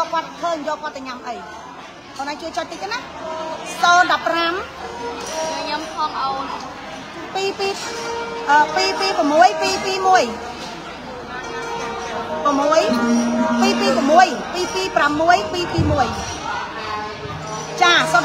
do quạt hơn do quạt nhầm ấy còn anh chưa cho tí cái nát sơn đập ram nhầm con ồn pi của muối pi pram muối pi muối cha sơn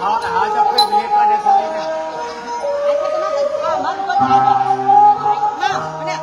họ đã hỏi cho quý vị coi để không đi nè anh thấy nó tự do mất có thể nào con nè coi đi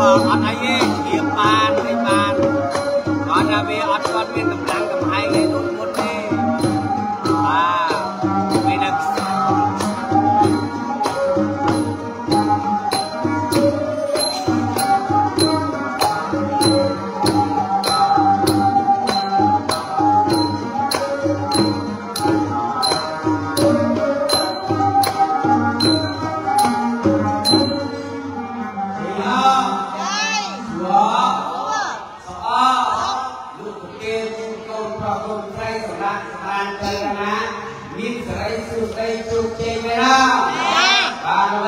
mà anh ấy điểm bàn hay bàn còn là vì anh còn biết cầm lăng cầm hai cái đôi một cái à cái này Hãy subscribe cho kênh Ghiền Mì Gõ để không bỏ lỡ những video hấp dẫn.